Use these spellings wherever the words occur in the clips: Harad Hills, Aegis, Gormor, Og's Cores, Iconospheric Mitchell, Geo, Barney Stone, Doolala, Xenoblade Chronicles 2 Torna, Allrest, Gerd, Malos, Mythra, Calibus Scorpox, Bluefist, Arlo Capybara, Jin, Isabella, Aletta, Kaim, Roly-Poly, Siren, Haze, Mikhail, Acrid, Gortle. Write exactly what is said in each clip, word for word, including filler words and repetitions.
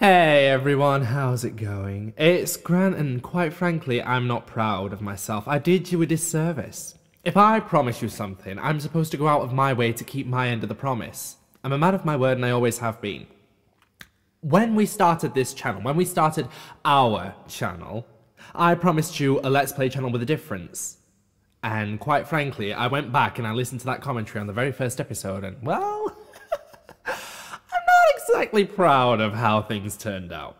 Hey everyone, how's it going? It's Grant, and quite frankly, I'm not proud of myself. I did you a disservice. If I promise you something, I'm supposed to go out of my way to keep my end of the promise. I'm a man of my word, and I always have been. When we started this channel, when we started our channel, I promised you a Let's Play channel with a difference. And quite frankly, I went back and I listened to that commentary on the very first episode, and well... exactly proud of how things turned out.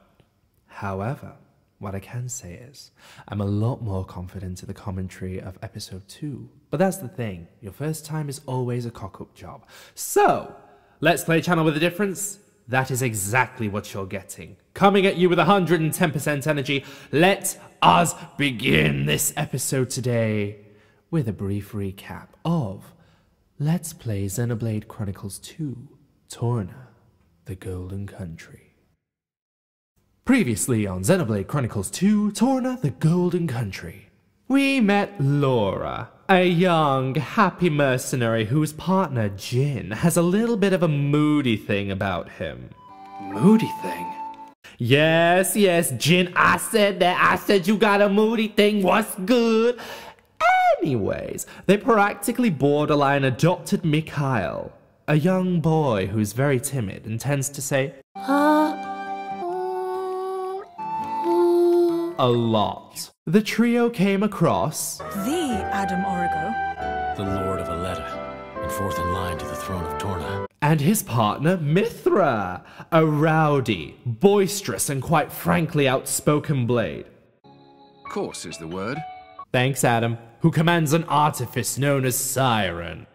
However, what I can say is, I'm a lot more confident in the commentary of episode two. But that's the thing, your first time is always a cock-up job. So, Let's Play channel with a difference, that is exactly what you're getting. Coming at you with one hundred ten percent energy, let us begin this episode today with a brief recap of Let's Play Xenoblade Chronicles two, Torna the Golden Country. Previously on Xenoblade Chronicles two, Torna the Golden Country. We met Lora, a young, happy mercenary whose partner, Jin, has a little bit of a moody thing about him. Moody thing? Yes, yes, Jin, I said that. I said you got a moody thing. What's good? Anyways, they practically borderline adopted Mikhail, a young boy who's very timid and tends to say a lot. The trio came across the Addam Origo, the Lord of Aletta, and fourth in line to the throne of Torna, and his partner Mythra, a rowdy, boisterous, and quite frankly outspoken blade. Coarse is the word. Thanks, Adam, who commands an artifice known as Siren.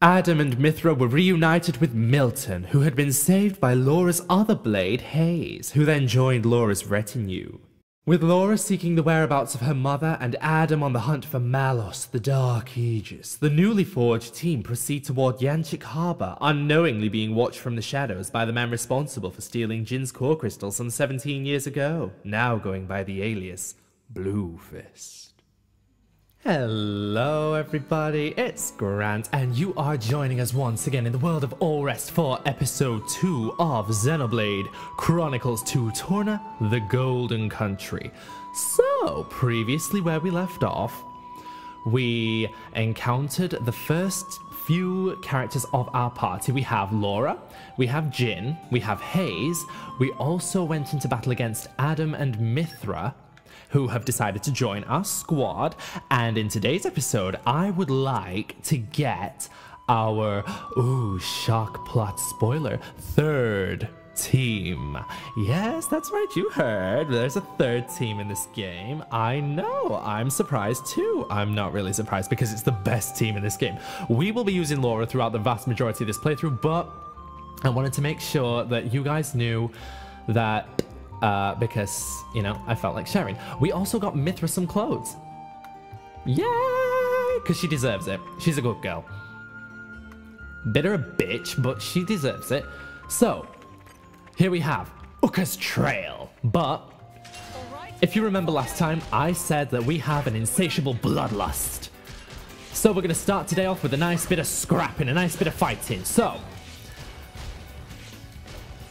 Adam and Mythra were reunited with Milton, who had been saved by Lora's other blade, Haze, who then joined Lora's retinue. With Lora seeking the whereabouts of her mother and Adam on the hunt for Malos, the Dark Aegis, the newly forged team proceed toward Yanchik Harbor, unknowingly being watched from the shadows by the man responsible for stealing Jin's core crystal some seventeen years ago, now going by the alias Bluefist. Hello everybody, it's Grant, and you are joining us once again in the world of Allrest for episode two of Xenoblade Chronicles two Torna the Golden Country. So, previously where we left off, we encountered the first few characters of our party. We have Lora, we have Jin, we have Haze, we also went into battle against Adam and Mythra, who have decided to join our squad. And in today's episode, I would like to get our, ooh, shock plot spoiler, third team. Yes, that's right, you heard. There's a third team in this game. I know, I'm surprised too. I'm not really surprised because it's the best team in this game. We will be using Lora throughout the vast majority of this playthrough, but I wanted to make sure that you guys knew that Uh, because, you know, I felt like sharing. We also got Mythra some clothes. Yay! Because she deserves it. She's a good girl. Bit of a bitch, but she deserves it. So, here we have Uka's Trail. But, if you remember last time, I said that we have an insatiable bloodlust. So we're going to start today off with a nice bit of scrapping, a nice bit of fighting. So,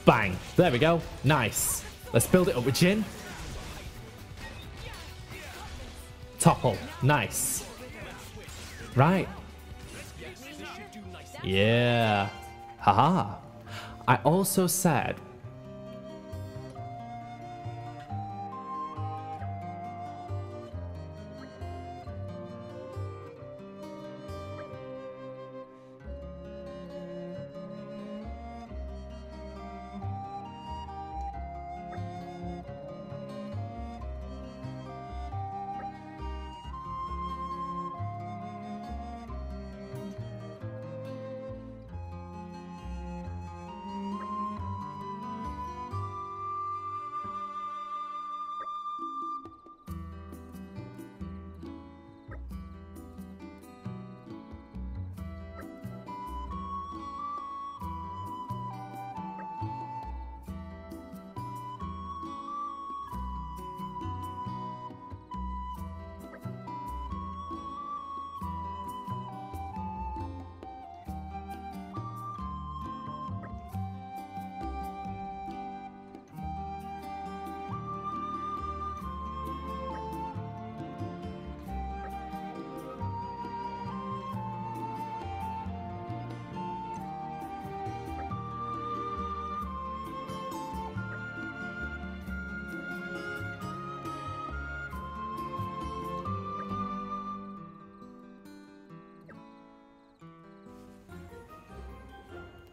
bang. There we go. Nice. Let's build it up with Jin. Topple. Nice. Right. Yeah. Haha. I also said...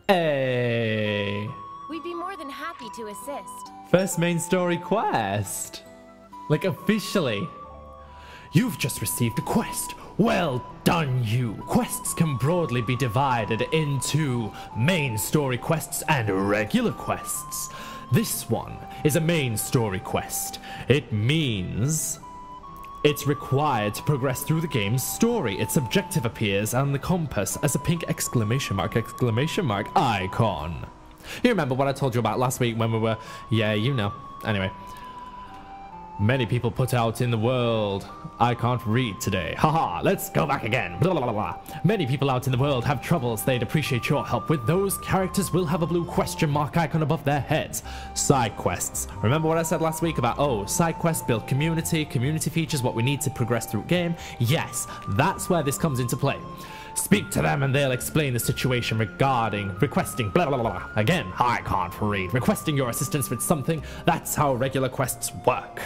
Hey! We'd be more than happy to assist. First main story quest. Like, officially. You've just received a quest. Well done, you. Quests can broadly be divided into main story quests and regular quests. This one is a main story quest. It means it's required to progress through the game's story. Its objective appears on the compass as a pink exclamation mark, exclamation mark, icon. You remember what I told you about last week when we were... Yeah, you know. Anyway. Many people put out in the world. I can't read today. Haha, let's go back again. Blah, blah, blah, blah. Many people out in the world have troubles they'd appreciate your help with. Those characters will have a blue question mark icon above their heads. Side quests. Remember what I said last week about, oh, side quests build community, community features, what we need to progress through game. Yes, that's where this comes into play. Speak to them and they'll explain the situation regarding requesting blah blah blah. Again, I can't read. Requesting your assistance with something. That's how regular quests work.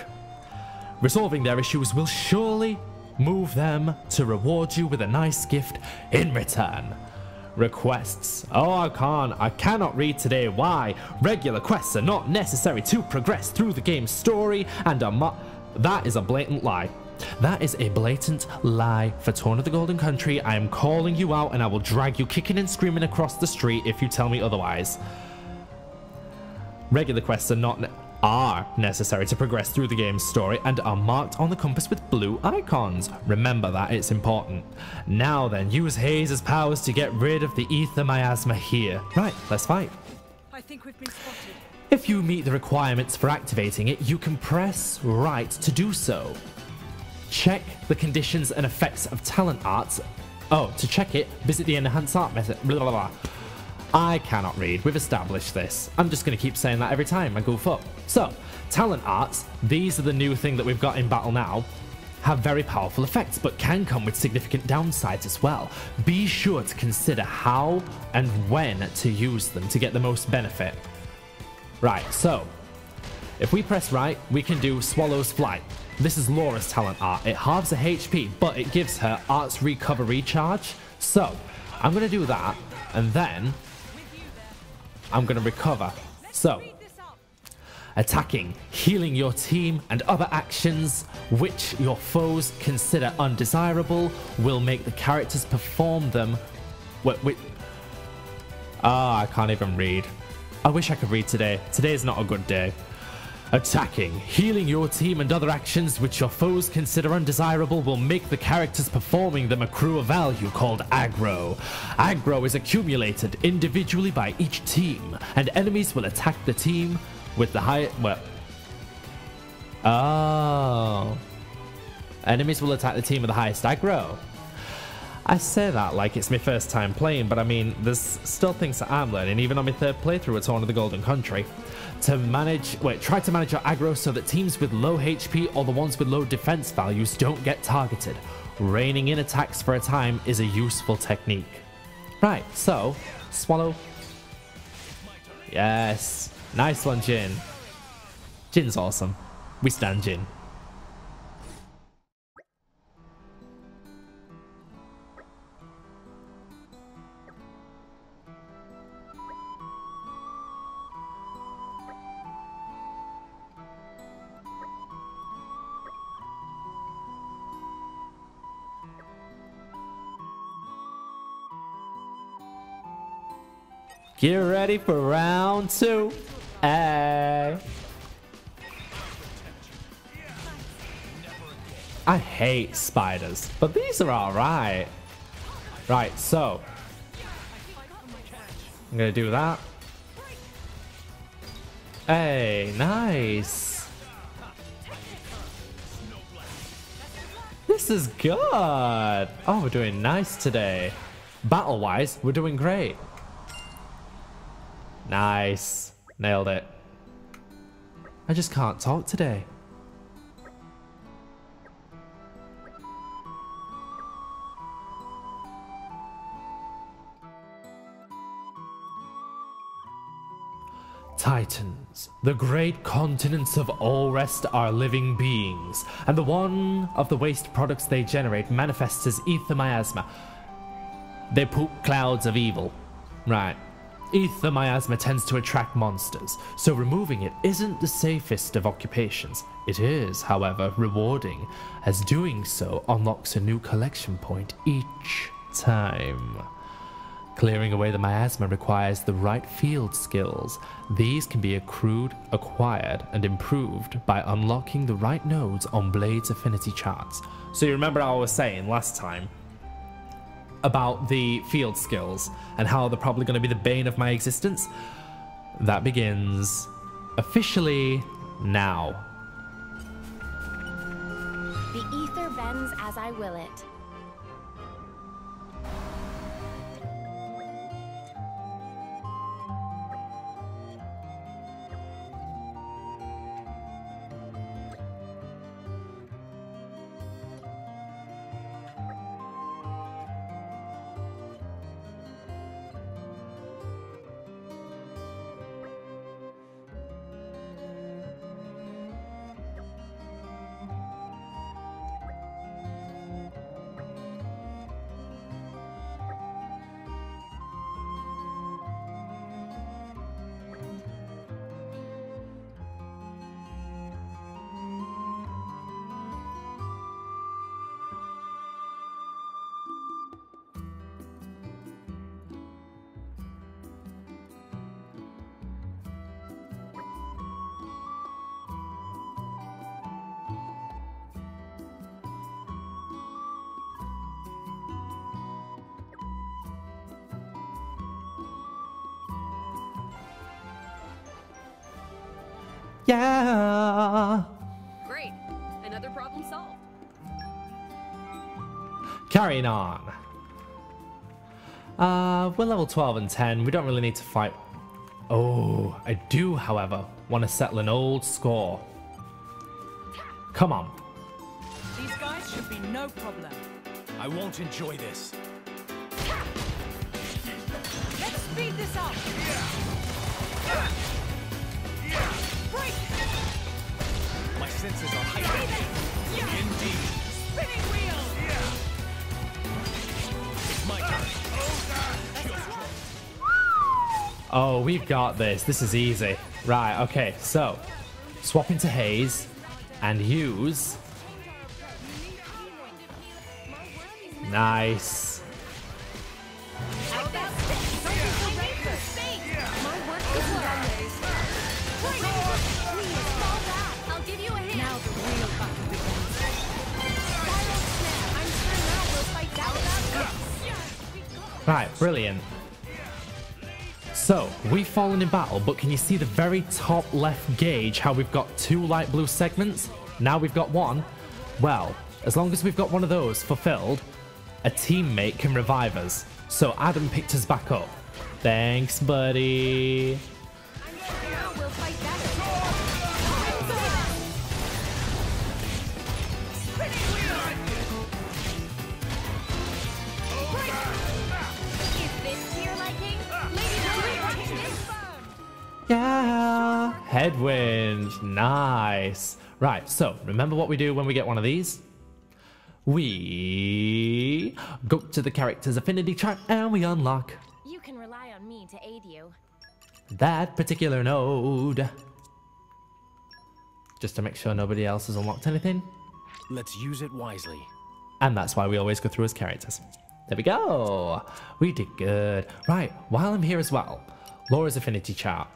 Resolving their issues will surely move them to reward you with a nice gift in return. Requests. Oh, I can't. I cannot read today. Why? Regular quests are not necessary to progress through the game's story and are mu- That is a blatant lie. That is a blatant lie for Torna the Golden Country. I am calling you out and I will drag you kicking and screaming across the street if you tell me otherwise. Regular quests are not ne- are necessary to progress through the game's story and are marked on the compass with blue icons. Remember that, it's important. Now then, use Haze's powers to get rid of the ether miasma here. Right, let's fight. I think we've been spotted. If you meet the requirements for activating it, you can press right to do so. Check the conditions and effects of talent arts. Oh, to check it, visit the enhanced art method. Blah, blah, blah. I cannot read. We've established this. I'm just going to keep saying that every time I goof up. So, talent arts, these are the new thing that we've got in battle now, have very powerful effects, but can come with significant downsides as well. Be sure to consider how and when to use them to get the most benefit. Right, so, if we press right, we can do Swallow's Flight. This is Lora's talent art. It halves her H P, but it gives her Art's Recovery Charge. So, I'm going to do that, and then I'm going to recover. So, attacking, healing your team, and other actions which your foes consider undesirable will make the characters perform them with... Ah, oh, I can't even read. I wish I could read today. Today's not a good day. Attacking, healing your team and other actions which your foes consider undesirable will make the characters performing them accrue a value called aggro. Aggro is accumulated individually by each team, and enemies will attack the team with the high... Well... Oh... Enemies will attack the team with the highest aggro. I say that like it's my first time playing, but I mean, there's still things that I'm learning, even on my third playthrough at Torna the Golden Country. To manage, wait, try to manage your aggro so that teams with low H P or the ones with low defense values don't get targeted. Reining in attacks for a time is a useful technique. Right, so, swallow. Yes, nice one, Jin. Jin's awesome. We stand Jin. Get ready for round two. Hey. I hate spiders, but these are all right. Right, so. I'm gonna do that. Hey, nice. This is good. Oh, we're doing nice today. Battle-wise, we're doing great. Nice. Nailed it. I just can't talk today. Titans, the great continents of Allrest, are living beings, and the one of the waste products they generate manifests as ether miasma. They poop clouds of evil. Right. Ether miasma tends to attract monsters, so removing it isn't the safest of occupations. It is, however, rewarding, as doing so unlocks a new collection point each time. Clearing away the miasma requires the right field skills. These can be accrued, acquired, and improved by unlocking the right nodes on Blade's affinity charts. So you remember I was saying last time about the field skills and how they're probably going to be the bane of my existence? That begins officially now. The ether bends as I will it. Yeah! Great. Another problem solved. Carrying on. Uh, we're level twelve and ten. We don't really need to fight. Oh, I do, however, want to settle an old score. Come on. These guys should be no problem. I won't enjoy this. Let's speed this up. Yeah. Break. My senses are heightened. Yeah. Indeed. Spinning wheel. Yeah. It's my turn. Oh, oh, we've got this. This is easy. Right. Okay. So, swap into Haze, and use. Nice. Right, brilliant. So, we've fallen in battle, but can you see the very top left gauge how we've got two light blue segments? Now we've got one. Well, as long as we've got one of those fulfilled, a teammate can revive us. So Adam picked us back up. Thanks, buddy. Yeah! Headwind. Nice. Right, so remember what we do when we get one of these? We go to the character's affinity chart and we unlock. You can rely on me to aid you. That particular node. Just to make sure nobody else has unlocked anything. Let's use it wisely. And that's why we always go through as characters. There we go. We did good. Right, while I'm here as well, Lora's affinity chart.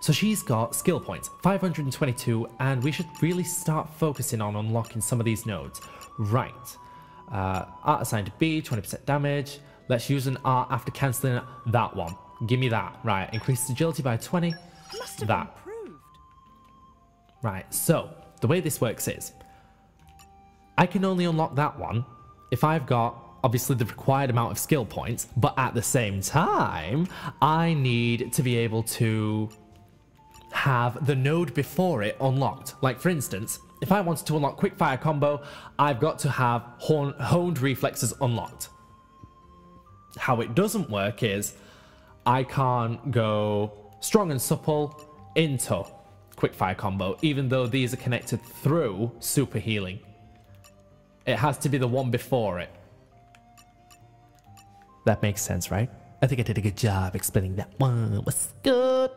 So she's got skill points, five hundred twenty-two, and we should really start focusing on unlocking some of these nodes. Right. Uh, art assigned to B, twenty percent damage. Let's use an art after cancelling that one. Give me that. Right. Increases agility by twenty. Must have that. Improved. Right. So the way this works is I can only unlock that one if I've got obviously the required amount of skill points, but at the same time, I need to be able to have the node before it unlocked. Like for instance, if I wanted to unlock quickfire combo, I've got to have honed reflexes unlocked. How it doesn't work is I can't go strong and supple into quickfire combo, even though these are connected through super healing. It has to be the one before it. That makes sense, right? I think I did a good job explaining that one. What's good?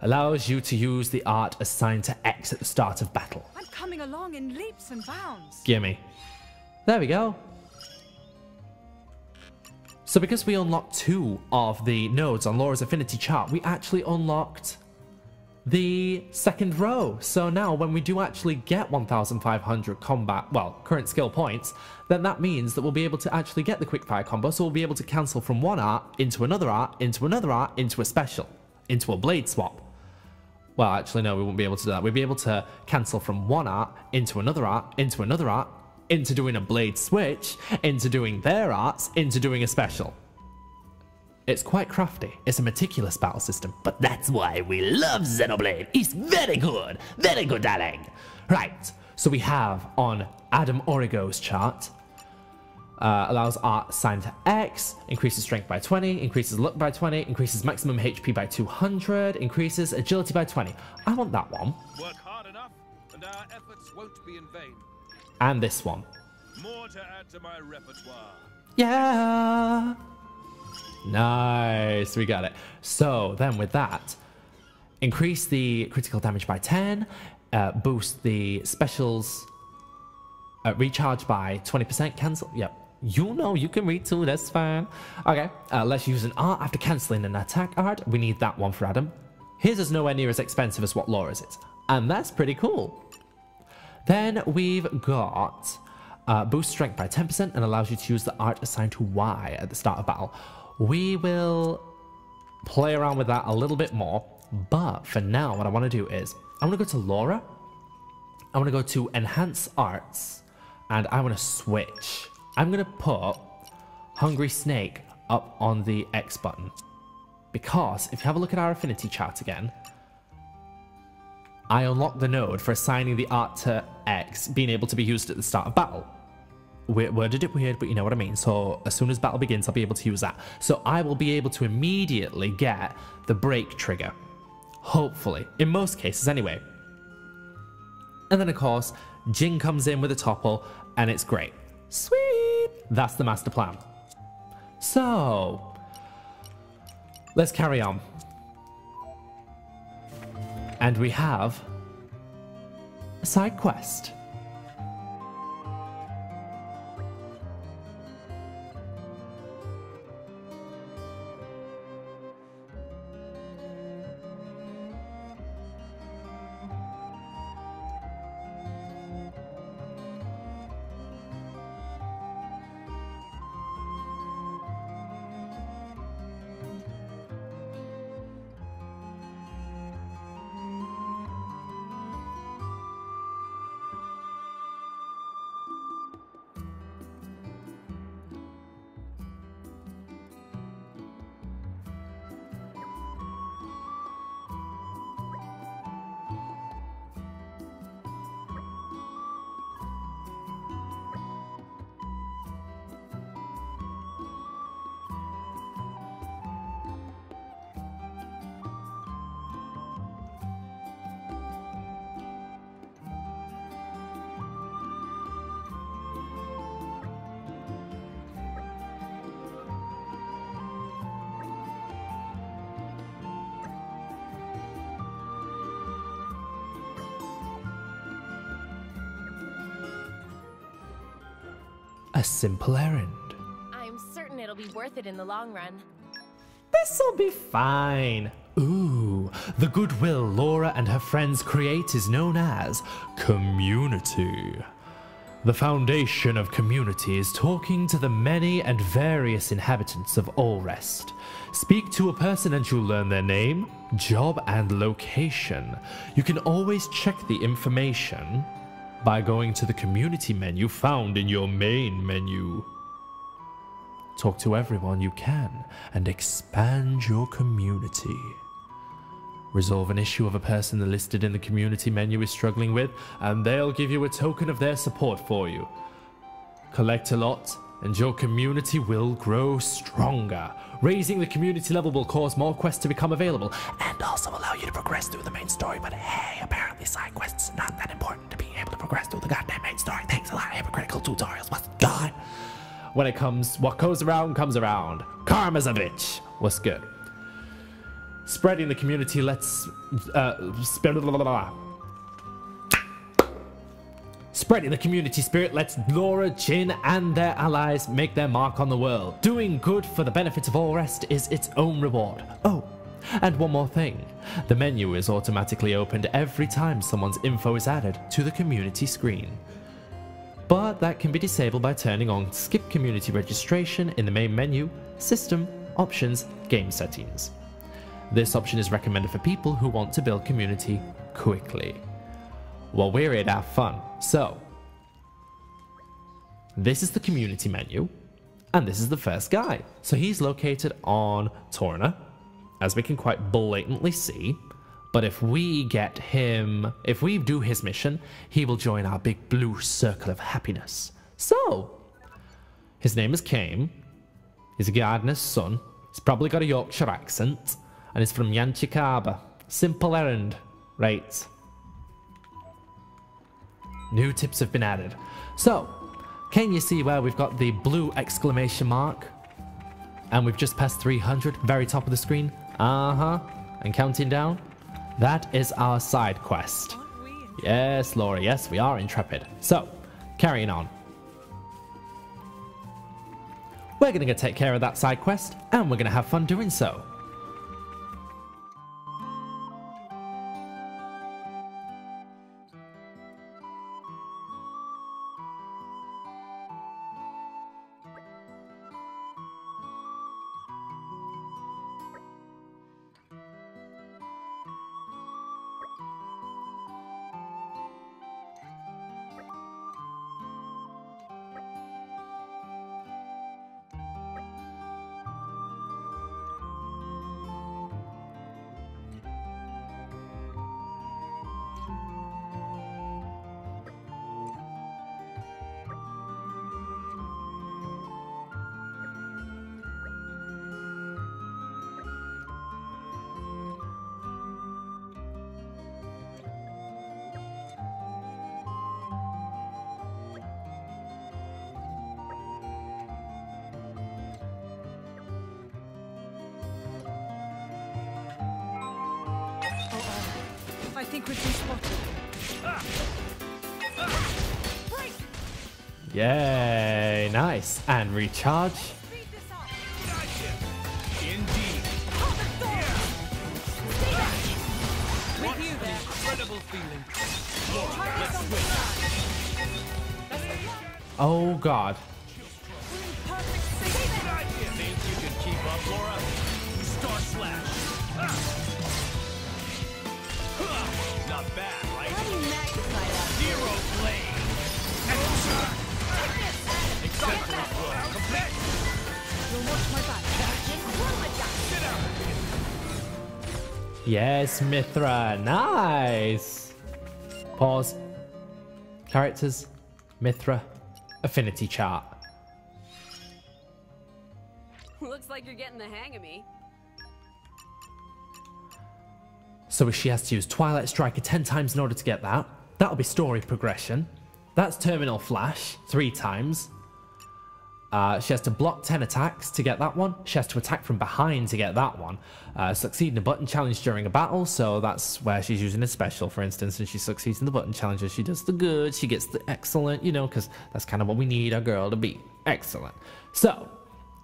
Allows you to use the art assigned to X at the start of battle. I'm coming along in leaps and bounds. Gimme. There we go. So because we unlocked two of the nodes on Lora's affinity chart, we actually unlocked the second row. So now when we do actually get one thousand five hundred combat, well, current skill points, then that means that we'll be able to actually get the quickfire combo. So we'll be able to cancel from one art into another art, into another art, into a special, into a blade swap. Well, actually, no, we won't be able to do that. We'll be able to cancel from one art into another art, into another art, into doing a blade switch, into doing their arts, into doing a special. It's quite crafty. It's a meticulous battle system. But that's why we love Xenoblade. It's very good. Very good, darling. Right. So we have on Addam Origo's chart, uh, allows art assigned to X, increases strength by twenty, increases luck by twenty, increases maximum H P by two hundred, increases agility by twenty. I want that one. Work hard enough, and our efforts won't be in vain. And this one. More to add to my repertoire. Yeah. Nice. We got it. So then with that, increase the critical damage by ten, uh, boost the specials, uh, recharge by twenty percent, cancel. Yep. You know you can read too. That's fine. Okay. Uh, let's use an art after cancelling an attack art. We need that one for Adam. His is nowhere near as expensive as what Laura's is. And that's pretty cool. Then we've got uh, boost strength by ten percent and allows you to use the art assigned to Y at the start of battle. We will play around with that a little bit more, but for now what I want to do is I want to go to Lora, I want to go to Enhance Arts, and I want to switch. I'm going to put Hungry Snake up on the X button, because if you have a look at our affinity chart again, I unlocked the node for assigning the art to X being able to be used at the start of battle. We worded it weird, but you know what I mean. So as soon as battle begins, I'll be able to use that. So I will be able to immediately get the break trigger. Hopefully. In most cases, anyway. And then, of course, Jin comes in with a topple, and it's great. Sweet! That's the master plan. So, let's carry on. And we have a side quest. A simple errand. I'm certain it'll be worth it in the long run. This'll be fine. Ooh, the goodwill Lora and her friends create is known as community. The foundation of community is talking to the many and various inhabitants of Allrest. Speak to a person and you'll learn their name, job, and location. You can always check the information by going to the community menu found in your main menu. Talk to everyone you can and expand your community. Resolve an issue of a person listed in the community menu is struggling with, and they'll give you a token of their support for you. Collect a lot, and your community will grow stronger. Raising the community level will cause more quests to become available, and also allow you to progress through the main story. But hey, apparently side quests are not that important to be able to progress through the goddamn main story. Thanks a lot, hypocritical tutorials. What's gone? when it comes, what goes around comes around. Karma's a bitch. What's good? Spreading the community. Let's uh, sp blah, blah, blah, blah. Spreading the community spirit lets Lora, Jin, and their allies make their mark on the world. Doing good for the benefit of Allrest is its own reward. Oh, and one more thing. The menu is automatically opened every time someone's info is added to the community screen. But that can be disabled by turning on Skip Community Registration in the main menu, System, Options, Game Settings. This option is recommended for people who want to build community quickly. Well, we're in our fun. So, this is the community menu, and this is the first guy. So he's located on Torna, as we can quite blatantly see. But if we get him, if we do his mission, he will join our big blue circle of happiness. So, his name is Kaim. He's a gardener's son. He's probably got a Yorkshire accent, and he's from Yanchik Harbor. Simple errand, right? New tips have been added. So, can you see where we've got the blue exclamation mark? And we've just passed three hundred, very top of the screen. Uh-huh. And counting down. That is our side quest. Yes, Laura, yes, we are intrepid. So, carrying on. We're going to take care of that side quest, and we're going to have fun doing so. Yay, nice. And recharge. Oh god. Yes, Mythra, nice. Pause. Characters, Mythra, affinity chart. Looks like you're getting the hang of me. So if she has to use Twilight Striker ten times in order to get that, that'll be story progression. That's Terminal Flash three times. Uh, she has to block ten attacks to get that one. She has to attack from behind to get that one. Uh, succeed in a button challenge during a battle. So that's where she's using a special, for instance, and she succeeds in the button challenge. She does the good. She gets the excellent, you know, because that's kind of what we need our girl to be. Excellent. So,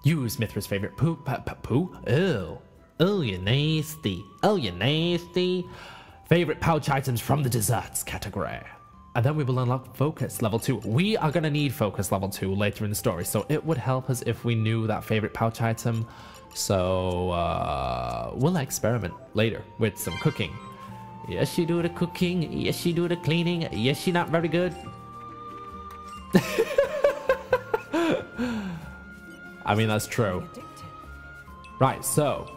use Mythra's favorite poo. Poo. Ew. Oh, you nasty. Oh, you nasty. Favorite pouch items from the desserts category. And then we will unlock Focus Level two. We are going to need Focus Level two later in the story, so it would help us if we knew that favorite pouch item. So, uh, we'll experiment later with some cooking. Yes, she do the cooking. Yes, she do the cleaning. Yes, she not very good. I mean, that's true. Right, so...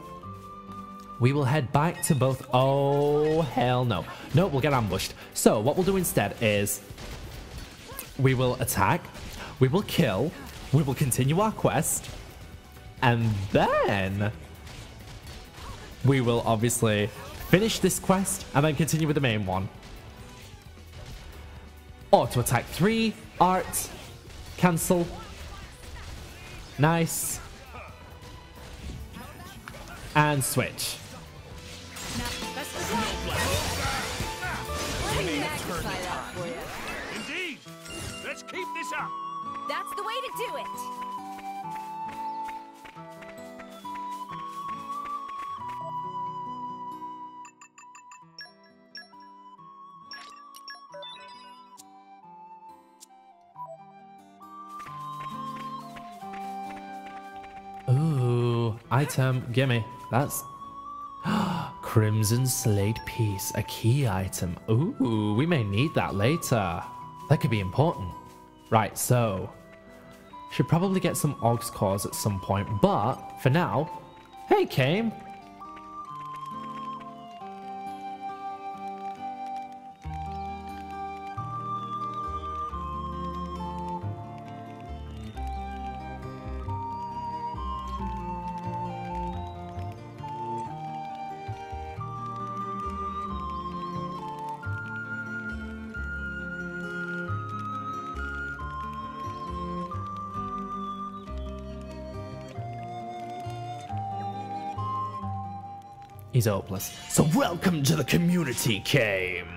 we will head back to both... oh, hell no. No, we'll get ambushed. So, what we'll do instead is... we will attack. We will kill. We will continue our quest. And then... we will obviously finish this quest and then continue with the main one. Auto attack three. Art. Cancel. Nice. And switch. Indeed. Let's keep this up. That's the way to do it. Item, gimme. That's Crimson Slate Piece, a key item. Ooh, we may need that later. That could be important. Right, so should probably get some Og's Cores at some point, but for now, hey, Kaim. He's hopeless. So welcome to the community, Kaim.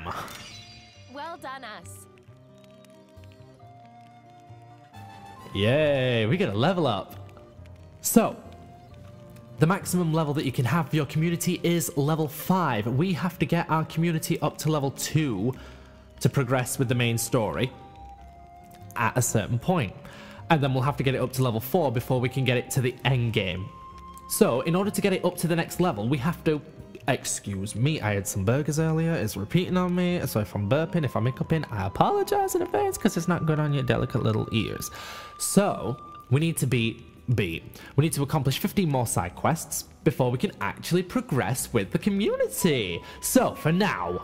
Well done, us. Yay, we get a level up. So, the maximum level that you can have for your community is level five. We have to get our community up to level two to progress with the main story at a certain point. And then we'll have to get it up to level four before we can get it to the end game. So, in order to get it up to the next level, we have to... Excuse me, I had some burgers earlier. It's repeating on me. So if I'm burping, if I'm hiccuping, I apologize in advance because it's not good on your delicate little ears. So, we need to beat B. We need to accomplish fifteen more side quests before we can actually progress with the community. So, for now...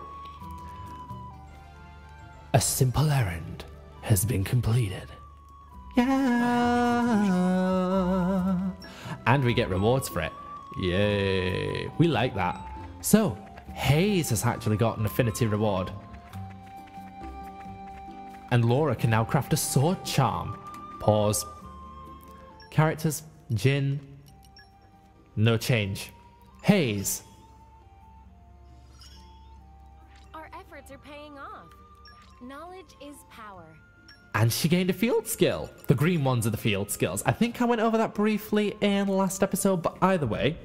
A simple errand has been completed. Yeah... And we get rewards for it. Yay. We like that. So, Haze has actually got an affinity reward. And Lora can now craft a sword charm. Pause. Characters, Jin. No change. Haze. Our efforts are paying off. Knowledge is power. And she gained a field skill. The green ones are the field skills. I think I went over that briefly in last episode, but either way,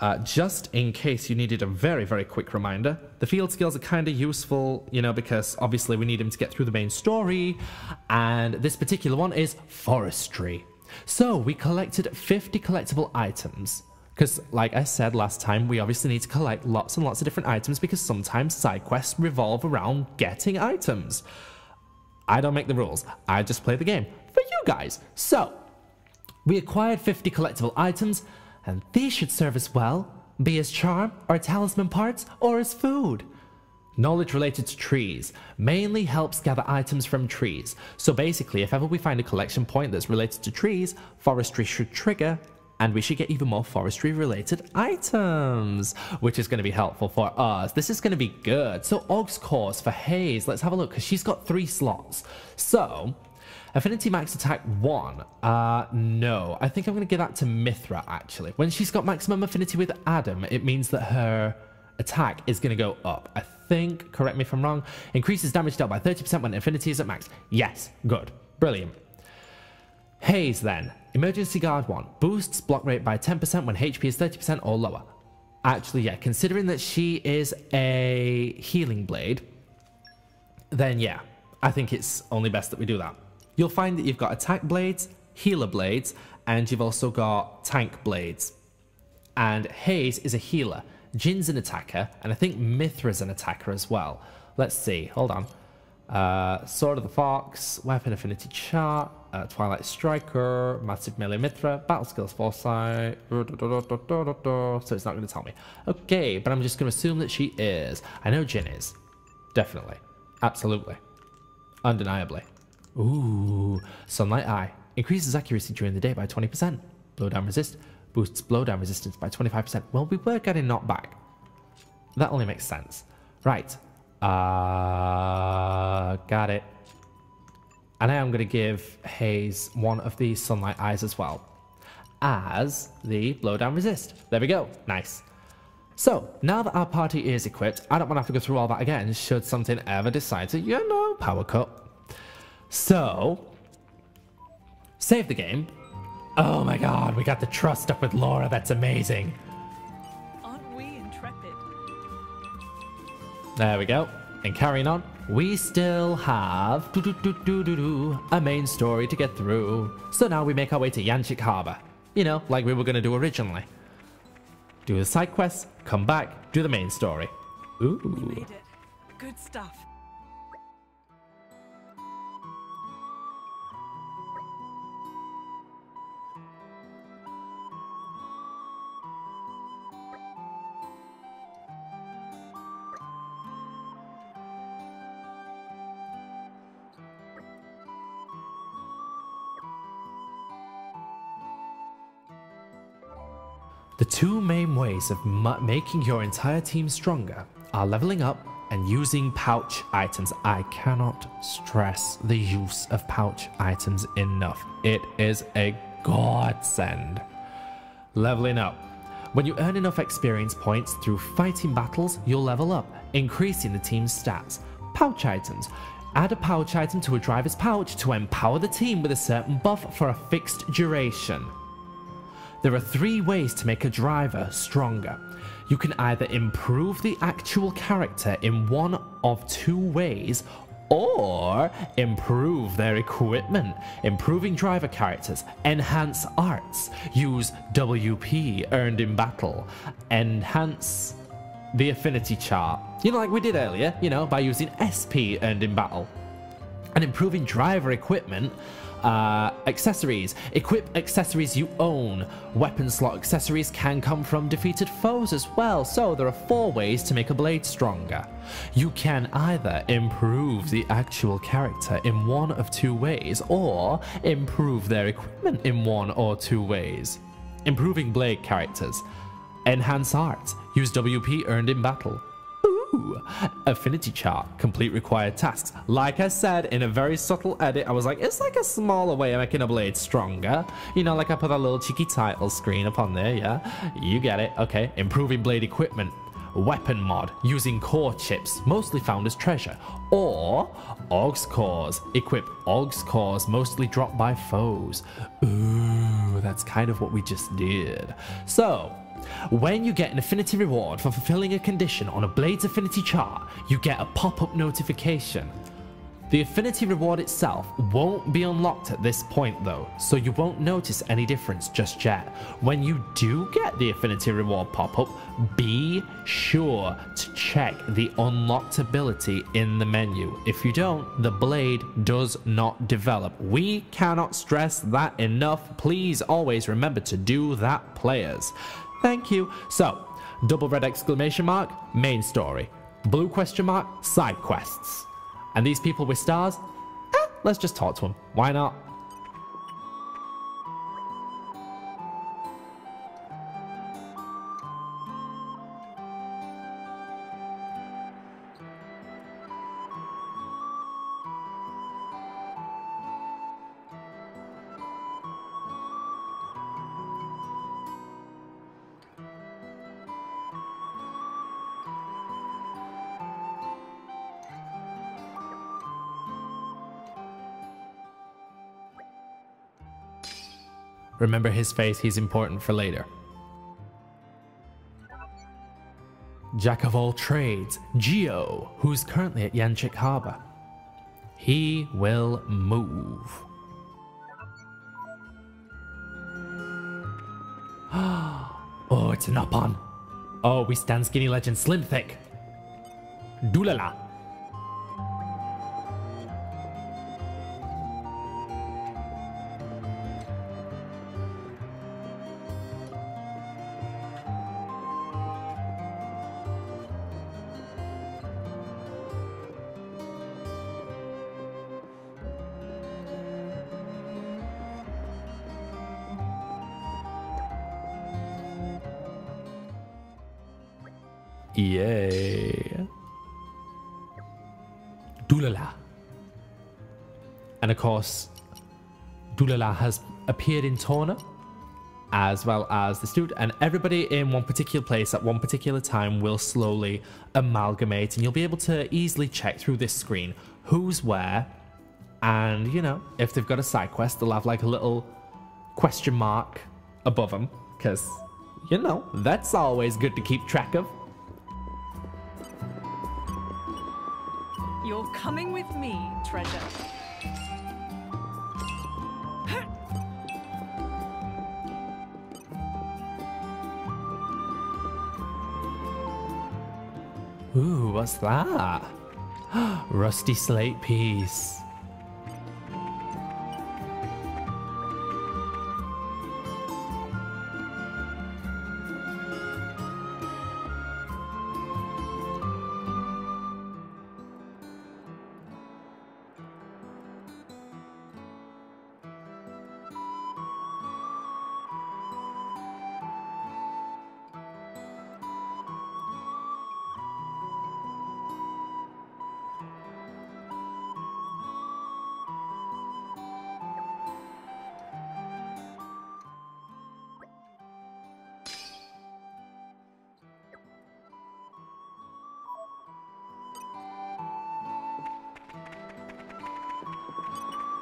uh, just in case you needed a very, very quick reminder, the field skills are kind of useful, you know, because obviously we need them to get through the main story, and this particular one is forestry. So we collected fifty collectible items, because like I said last time, we obviously need to collect lots and lots of different items because sometimes side quests revolve around getting items. I don't make the rules, I just play the game for you guys. So, we acquired fifty collectible items, and these should serve us well, be as charm, or talisman parts, or as food. Knowledge related to trees mainly helps gather items from trees. So basically, if ever we find a collection point that's related to trees, forestry should trigger, and we should get even more forestry related items, which is going to be helpful for us. This is going to be good. So Og's Cores for Haze, let's have a look, because she's got three slots. So Affinity Max Attack one, uh, no, I think I'm going to give that to Mythra actually. When she's got maximum affinity with Adam, it means that her attack is going to go up. I think, correct me if I'm wrong, increases damage dealt by thirty percent when affinity is at max. Yes, good, brilliant. Haze then. Emergency Guard one. Boosts block rate by ten percent when H P is thirty percent or lower. Actually, yeah, considering that she is a healing blade, then yeah, I think it's only best that we do that. You'll find that you've got attack blades, healer blades, and you've also got tank blades. And Haze is a healer. Jin's an attacker, and I think Mythra's an attacker as well. Let's see, hold on. Uh, Sword of the Fox, Weapon Affinity Chart. Uh, Twilight Striker, Massive Melee Mythra, Battle Skills Foresight, so it's not going to tell me. Okay, but I'm just going to assume that she is. I know Jin is. Definitely. Absolutely. Undeniably. Ooh. Sunlight Eye. Increases accuracy during the day by twenty percent. Blowdown Resist. Boosts blowdown resistance by twenty-five percent. Well, we were getting knocked back. That only makes sense. Right. Uh, got it. And I am going to give Haze one of the Sunlight Eyes as well. as the blowdown resist. There we go. Nice. So, now that our party is equipped, I don't want to have to go through all that again should something ever decide to, you know, power cut. So, save the game. Oh my god, we got the trust up with Lora, that's amazing. Aren't we intrepid? There we go. And carrying on, we still have doo -doo -doo -doo -doo -doo, a main story to get through. So now we make our way to Yanchik Harbor. You know, like we were going to do originally. Do the side quests, come back, do the main story. Ooh. We made it. Good stuff. The two main ways of making your entire team stronger are leveling up and using pouch items. I cannot stress the use of pouch items enough. It is a godsend. Leveling up. When you earn enough experience points through fighting battles, you'll level up, increasing the team's stats. Pouch items. Add a pouch item to a driver's pouch to empower the team with a certain buff for a fixed duration. There are three ways to make a driver stronger. You can either improve the actual character in one of two ways, or improve their equipment. Improving driver characters, enhance arts, use W P earned in battle, enhance the affinity chart. You know, like we did earlier, you know, by using S P earned in battle. And improving driver equipment. Uh, accessories. Equip accessories you own. Weapon slot accessories can come from defeated foes as well, so there are four ways to make a blade stronger. You can either improve the actual character in one of two ways, or improve their equipment in one or two ways. Improving blade characters. Enhance art. Use W P earned in battle. Ooh, affinity chart. Complete required tasks. Like I said, in a very subtle edit, I was like, it's like a smaller way of making a blade stronger. You know, like I put a little cheeky title screen up on there, yeah? You get it. Okay, improving blade equipment. Weapon mod, using core chips, mostly found as treasure. Or, Og's cores. Equip Og's cores, mostly dropped by foes. Ooh, that's kind of what we just did. So, when you get an affinity reward for fulfilling a condition on a blade's affinity chart, you get a pop-up notification. The affinity reward itself won't be unlocked at this point though, so you won't notice any difference just yet. When you do get the affinity reward pop-up, be sure to check the unlocked ability in the menu. If you don't, the blade does not develop. We cannot stress that enough. Please always remember to do that, players. Thank you. So, double red exclamation mark, main story. Blue question mark, side quests. And these people with stars? Eh, let's just talk to them. Why not? Remember his face, he's important for later. Jack of all trades, Geo, who's currently at Yanchik Harbor. He will move. Oh, it's an up-on. Oh, we stand skinny legend, slim thick. Doolala. Yay. Doolala. And of course, Doolala has appeared in Torna. as well as the student, and everybody in one particular place at one particular time will slowly amalgamate, and you'll be able to easily check through this screen who's where. And, you know, if they've got a side quest, they'll have like a little question mark above them, because, you know, that's always good to keep track of. You're coming with me, treasure. Ooh, what's that? Rusty slate piece.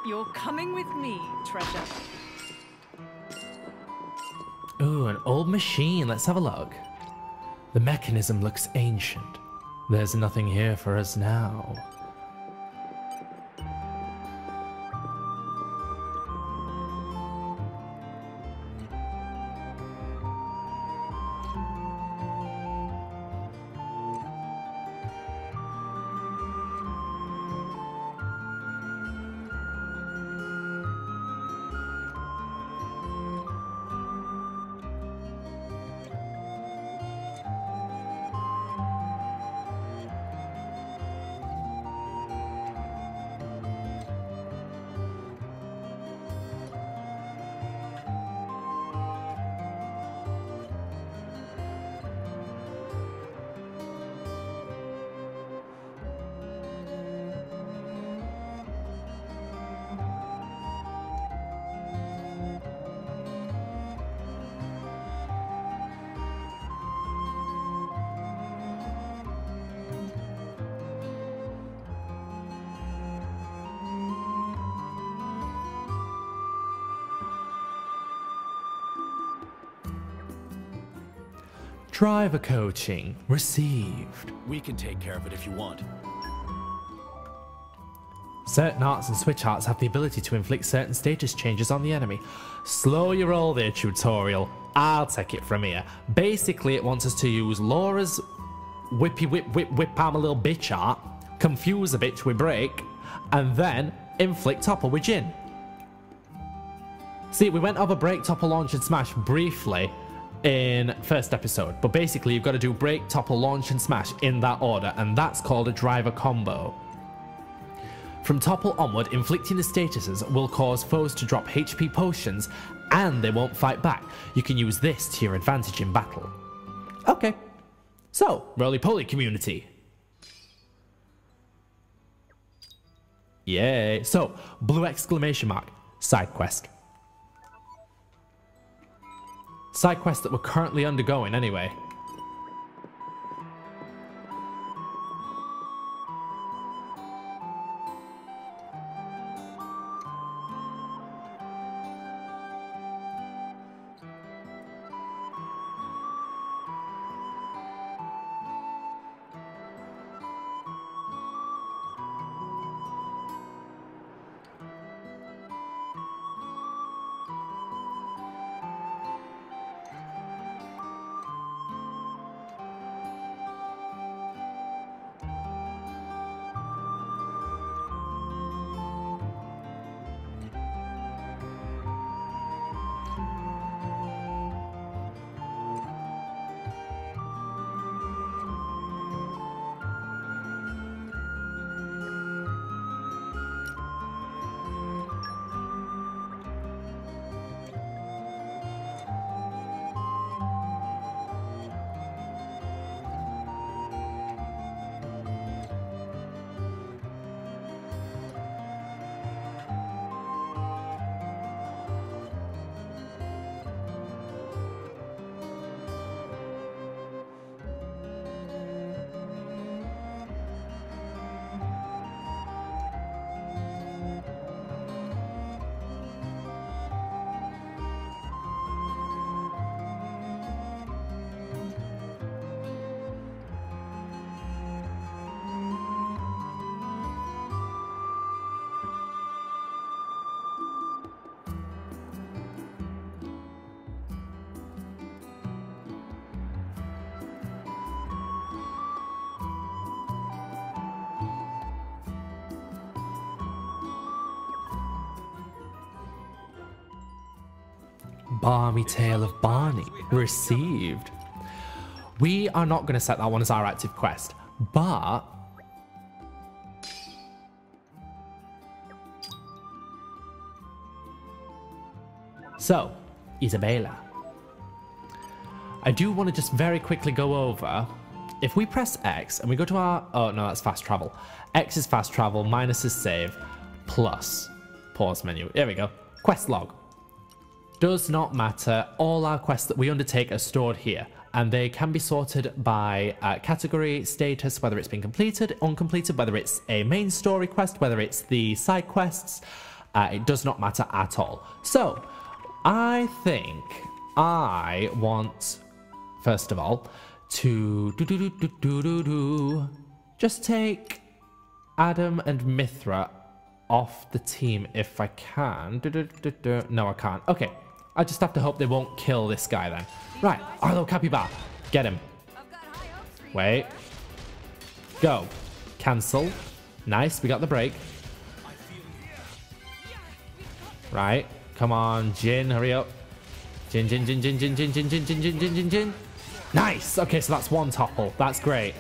You're coming with me, treasure. Ooh, an old machine. Let's have a look. The mechanism looks ancient. There's nothing here for us now. Driver coaching received. We can take care of it if you want. Certain arts and switch arts have the ability to inflict certain status changes on the enemy. Slow your roll there, tutorial. I'll take it from here. Basically, it wants us to use Laura's whippy whip whip whip I'm a little bitch art, confuse a bitch with break, and then inflict topple with Jin. See, we went over break, topple, launch, and smash briefly in first episode, but basically you've got to do break, topple, launch and smash in that order, and that's called a driver combo. From topple onward, inflicting the statuses will cause foes to drop H P potions and they won't fight back. You can use this to your advantage in battle. Okay, so Roly-Poly community, yay. So blue exclamation mark, side quest. Side quests that we're currently undergoing, anyway. balmy tale of Barney received. We are not going to set that one as our active quest, but so, Isabella, I do want to just very quickly go over, if we press X and we go to our, oh no, that's fast travel. X is fast travel, minus is save, plus pause menu. There we go. Quest log. Does not matter. All our quests that we undertake are stored here, and they can be sorted by uh, category, status, whether it's been completed, uncompleted, whether it's a main story quest, whether it's the side quests. Uh, it does not matter at all. So, I think I want, first of all, to do do do do do do do. Just take Addam and Mythra off the team if I can. Do, do, do, do. No, I can't. Okay, I just have to hope they won't kill this guy then. Right, Arlo Capybara, get him. Wait, go, cancel. Nice, we got the break. Right, come on, Jin, hurry up. Jin, Jin, Jin, Jin, Jin, Jin, Jin, Jin, Jin, Jin, Jin, Jin, Jin. Nice. Okay, so that's one topple. That's great.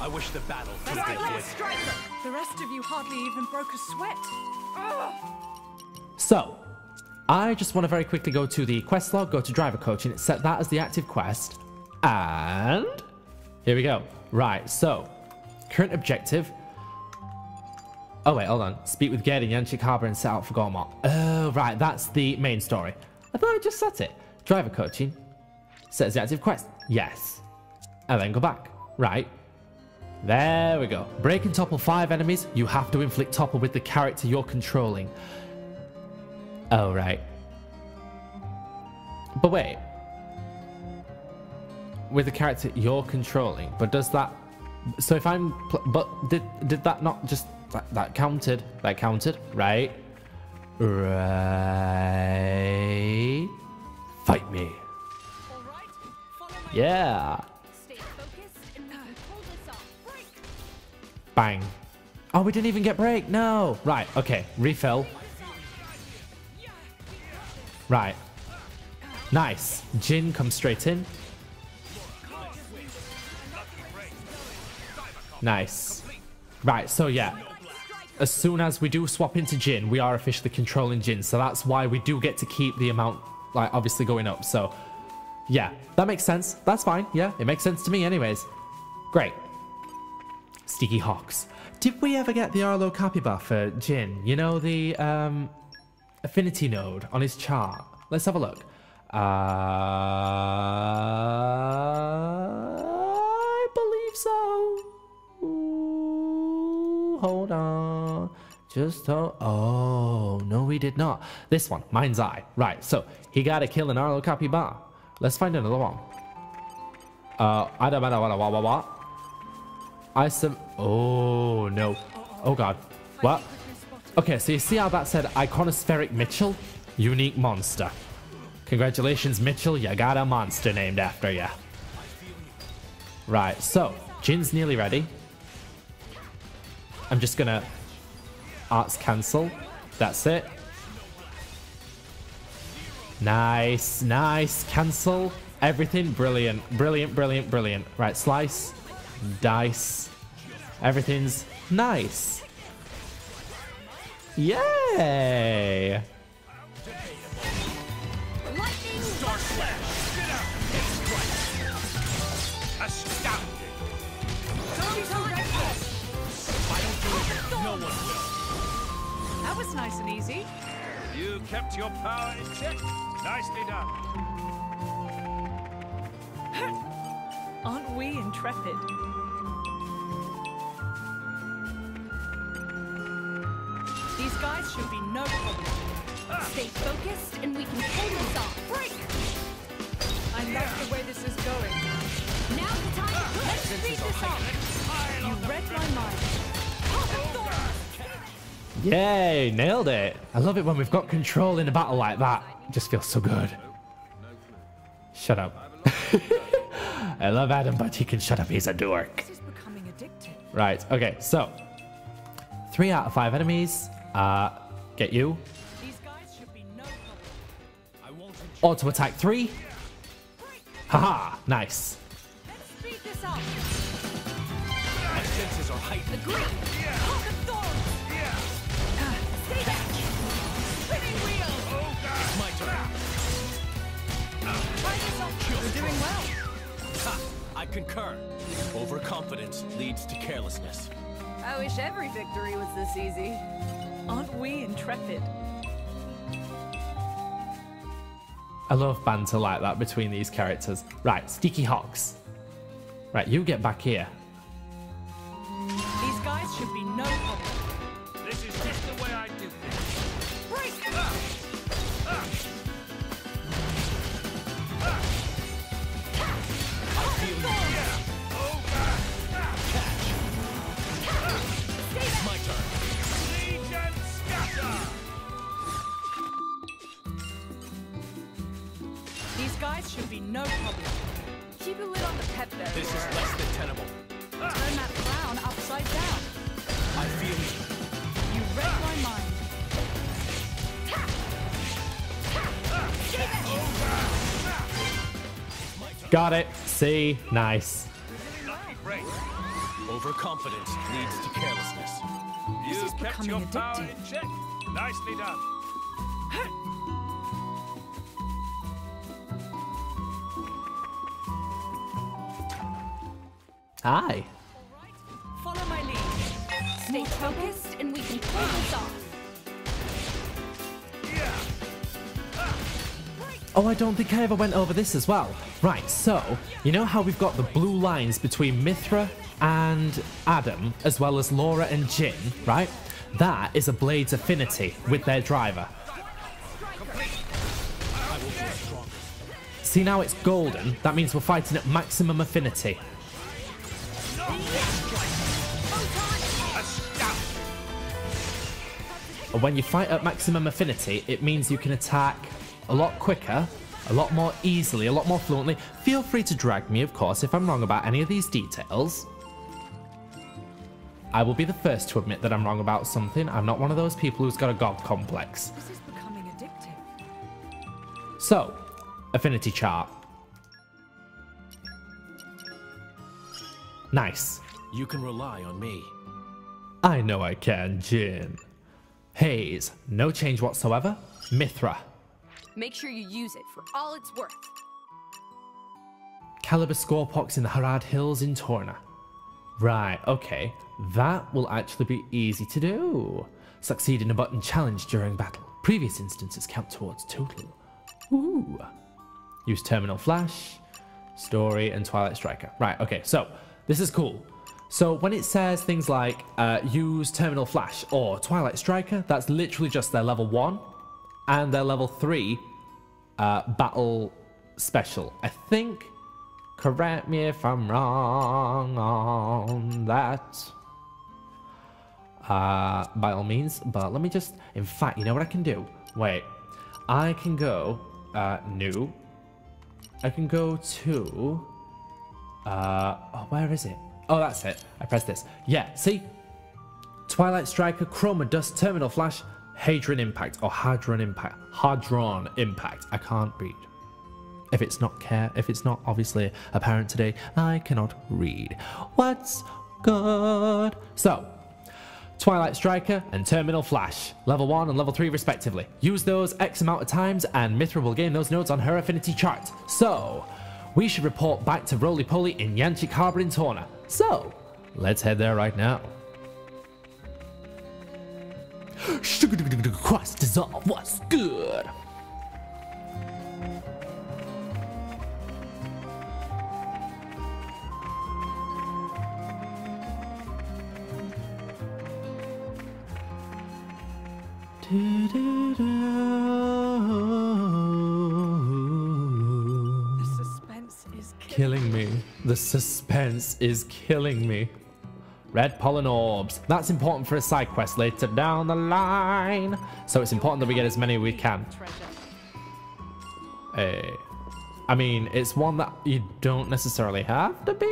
I wish the battle could be good. The rest of you hardly even broke a sweat. So, I just want to very quickly go to the quest log, go to driver coaching, set that as the active quest, and here we go. Right, so, current objective. Oh wait, hold on. Speak with Gerd in Yanchik Harbor and set out for Gormor. Oh, right, that's the main story. I thought I just set it. Driver coaching, set as the active quest. Yes. And then go back. Right. There we go. Break and topple five enemies. You have to inflict topple with the character you're controlling. Oh, right. But wait. With the character you're controlling. But does that... So if I'm... But did, did that not just... That, that counted. That counted. Right. Right. Fight me. Yeah. Bang. Oh, we didn't even get break. No. Right. Okay. Refill. Right. Nice. Jin comes straight in. Nice. Right. So, yeah. As soon as we do swap into Jin, we are officially controlling Jin. So, that's why we do get to keep the amount, like, obviously going up. So, yeah. That makes sense. That's fine. Yeah. It makes sense to me anyways. Great. Sticky Hawks. Did we ever get the Arlo Capybara for Jin? You know, the um, affinity node on his chart. Let's have a look. Uh, I believe so. Ooh, hold on. Just hold. Oh, no, we did not. This one, Mind's Eye. Right, so he got to kill an Arlo Capybara. Let's find another one. Uh, I don't know what. I some oh no, oh god, what? Okay, so you see how that said Iconospheric Mitchell, unique monster. Congratulations, Mitchell, you got a monster named after you. Right, so Jin's nearly ready. I'm just gonna arts cancel. That's it. Nice, nice. Cancel everything. Brilliant, brilliant, brilliant, brilliant. Right, slice. Dice. Everything's nice. Yay! That was nice and easy. You kept your power in check. Nicely done. Aren't we intrepid? These guys should be no problem. Ah. Stay focused and we can pull this off. Break! I love yeah. the way this is going. Now's the time ah. to let's this speed this off. You read my mind. Oh, yay, nailed it. I love it when we've got control in a battle like that. It just feels so good. Shut up. I love Addam, but he can shut up. He's a dork. This is becoming addictive. Right. Okay. So, three out of five enemies. Uh, Get you. Auto attack three. Haha, -ha, nice. I concur. Overconfidence leads to carelessness. I wish every victory was this easy. Aren't we intrepid? I love banter like that between these characters. Right, Sticky Hawks. Right, you get back here. These guys should be no problem. This is just the way I do things. Break up! Uh, uh. These guys should be no problem. Keep a lid on the pet though. This is less than tenable. Turn that clown upside down. I feel you. You read my mind. Got it. See, nice. Overconfidence leads to carelessness. This is becoming addictive. You kept your power in check. Nicely done. Hi. Follow my lead. Stay focused, and we can pull this off. Oh, I don't think I ever went over this as well. Right, so you know how we've got the blue lines between Mythra and Addam, as well as Lora and Jin, right? That is a blade's affinity with their driver. See, now it's golden. That means we're fighting at maximum affinity. And when you fight at maximum affinity, it means you can attack a lot quicker, a lot more easily, a lot more fluently. Feel free to drag me, of course, if I'm wrong about any of these details. I will be the first to admit that I'm wrong about something. I'm not one of those people who's got a god complex. This is becoming addictive. So, affinity chart. Nice. You can rely on me. I know I can, Jin. Haze, no change whatsoever. Mythra. Make sure you use it for all it's worth. Calibus Scorpox in the Harad Hills in Torna. Right, okay. That will actually be easy to do. Succeed in a button challenge during battle. Previous instances count towards total. Ooh. Use Terminal Flash, Story, and Twilight Striker. Right, okay, so this is cool. So when it says things like uh, use Terminal Flash or Twilight Striker, that's literally just their level one. And their level three uh, battle special, I think. Correct me if I'm wrong on that. Uh, by all means, but let me just. In fact, you know what I can do? Wait, I can go uh, new. I can go to. Uh, oh, where is it? Oh, that's it. I pressed this. Yeah, see? Twilight Striker, Chroma Dust, Terminal Flash. Hadron Impact or Hadron Impact. Hadron Impact. I can't read. If it's not care, if it's not obviously apparent today, I cannot read. What's good? So, Twilight Striker and Terminal Flash. Level one and level three respectively. Use those X amount of times and Mythra will gain those nodes on her affinity chart. So, we should report back to Roly-Poly in Yanchik Harbor in Torna. So, let's head there right now. Quest dissolve. What's good? The suspense is killing me. The suspense is killing me. Red pollen orbs. That's important for a side quest later down the line. So it's important that we get as many as we can. Hey. I mean, it's one that you don't necessarily have to be.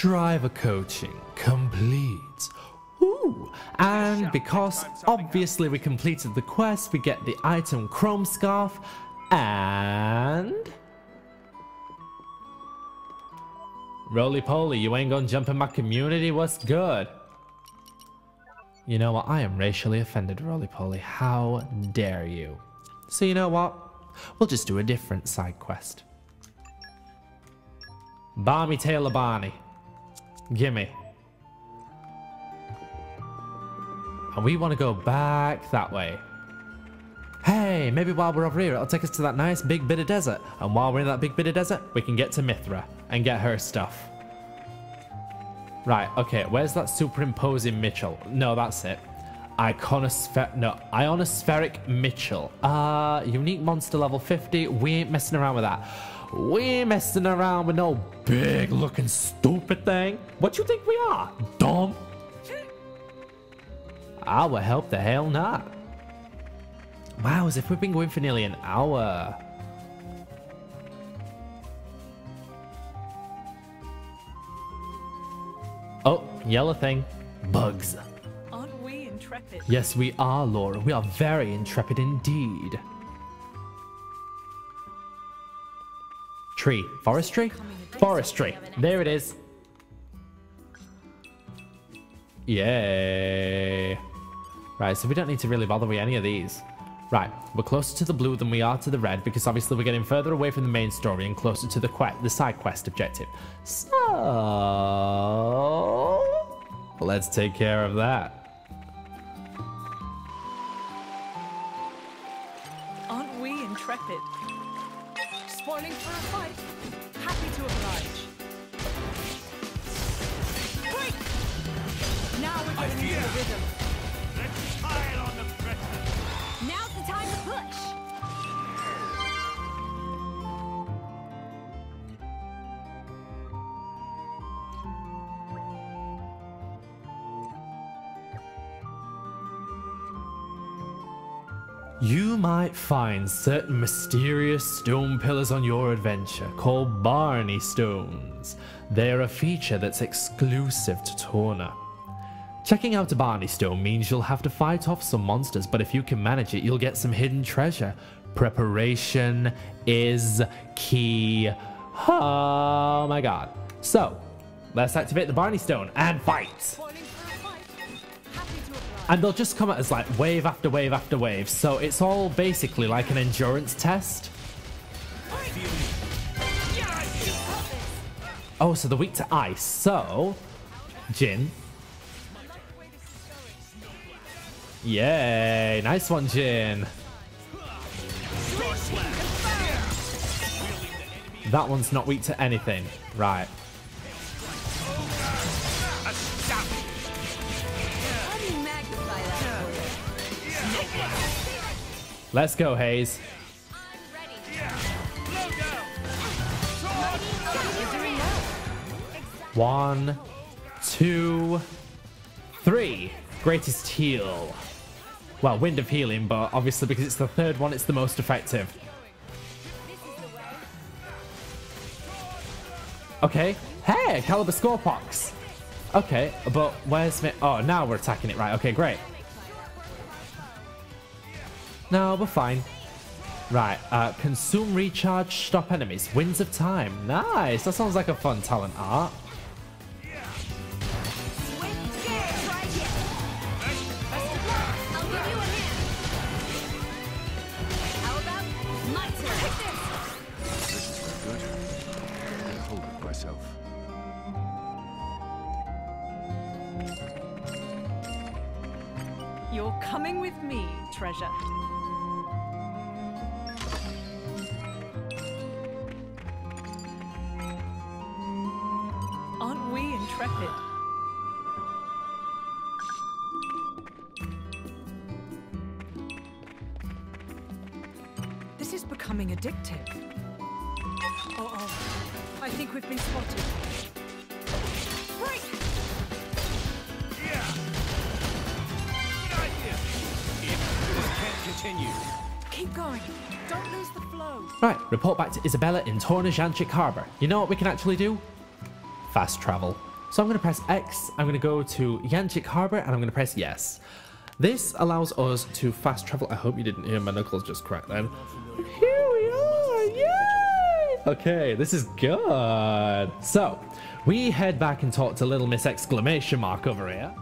driver coaching complete. Ooh, and because obviously we completed the quest, we get the item Chrome Scarf and... Roly-Poly, you ain't gonna jump in my community, what's good? You know what, I am racially offended, Roly-Poly, how dare you? So you know what, we'll just do a different side quest. Barmy Taylor Barney, gimme. And we want to go back that way. Hey, maybe while we're over here, it'll take us to that nice big bit of desert. And while we're in that big bit of desert, we can get to Mythra and get her stuff. Right, okay, where's that superimposing Mitchell? No, that's it. Iconospheric, no, Ionospheric Mitchell. Uh, unique monster level fifty. We ain't messing around with that. We ain't messing around with no big looking stupid thing. What you think we are? Dumb? I would help the hell not. Wow, as if we've been going for nearly an hour. Oh, yellow thing. Bugs. Aren't we intrepid? Yes, we are, Laura. We are very intrepid indeed. Tree. Forestry? Forestry. There it is. Yay. Right, so we don't need to really bother with any of these. Right, we're closer to the blue than we are to the red because obviously we're getting further away from the main story and closer to the, que the side quest objective. So... let's take care of that. Aren't we intrepid? Spoiling for a fight? Happy to oblige. Break! Now we're getting into the rhythm. Let's tile on the pressure. Now's the time to push. You might find certain mysterious stone pillars on your adventure called Barney Stones. They are a feature that's exclusive to Torna. Checking out a Barney Stone means you'll have to fight off some monsters, but if you can manage it, you'll get some hidden treasure. Preparation is key. Oh my god. So, let's activate the Barney Stone and fight! And they'll just come at us like wave after wave after wave, so it's all basically like an endurance test. Oh, so they're weak to ice, so... Jin. Yay! Nice one, Jin! That one's not weak to anything. Right. Let's go, Haze. One, two, three. Greatest heal. Well, Wind of Healing, but obviously because it's the third one, it's the most effective. Okay. Hey, Calibus Scorpox. Okay, but where's me? Oh, now we're attacking it. Right, okay, great. No, we're fine. Right, uh, consume, recharge, stop enemies. Winds of Time. Nice. That sounds like a fun talent art. You're coming with me, treasure. Aren't we intrepid? This is becoming addictive. Oh, oh. I think we've been spotted. Break! Continue. Keep going. Don't lose the flow. Right, report back to Isabella in Torna, Yanchik Harbor. You know what we can actually do? Fast travel. So I'm going to press X, I'm going to go to Yanchik Harbor, and I'm going to press yes. This allows us to fast travel. I hope you didn't hear my knuckles just crack then. Here we are, yay! Okay, this is good. So, we head back and talk to Little Miss Exclamation Mark over here.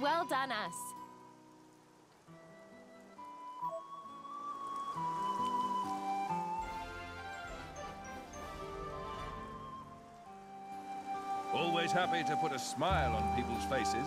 Well done, us. Always happy to put a smile on people's faces.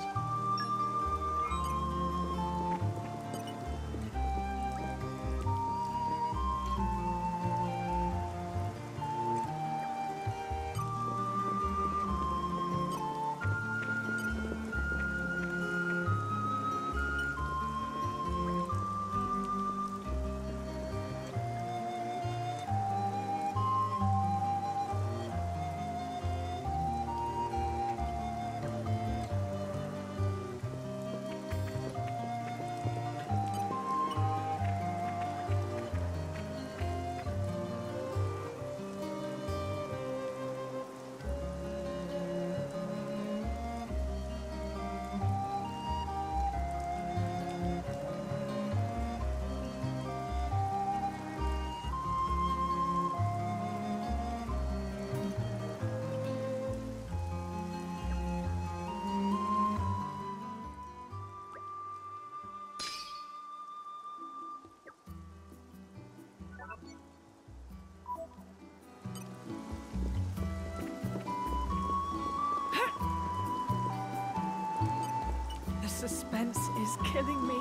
Suspense is killing me.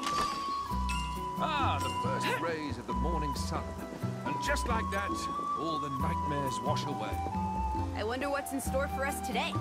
Ah, the first rays of the morning sun. And just like that, all the nightmares wash away. I wonder what's in store for us today.